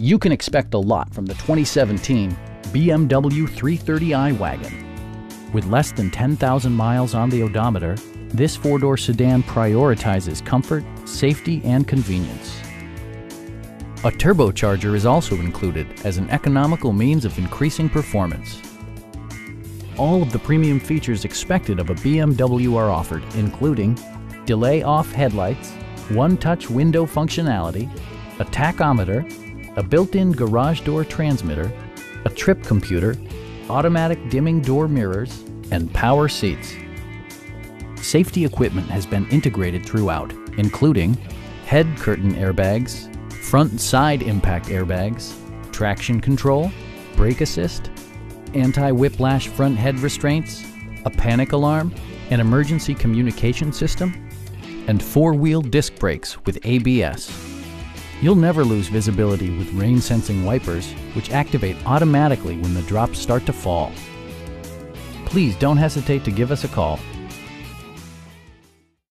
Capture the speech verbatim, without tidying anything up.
You can expect a lot from the twenty seventeen B M W three thirty i wagon. With less than ten thousand miles on the odometer, this four-door sedan prioritizes comfort, safety, and convenience. A turbocharger is also included as an economical means of increasing performance. All of the premium features expected of a B M W are offered, including delay-off headlights, one-touch window functionality, a tachometer, a built-in garage door transmitter, a trip computer, automatic dimming door mirrors, and power seats. Safety equipment has been integrated throughout, including head curtain airbags, front and side impact airbags, traction control, brake assist, anti-whiplash front head restraints, a panic alarm, an emergency communication system, and four-wheel disc brakes with A B S. You'll never lose visibility with rain-sensing wipers, which activate automatically when the drops start to fall. Please don't hesitate to give us a call.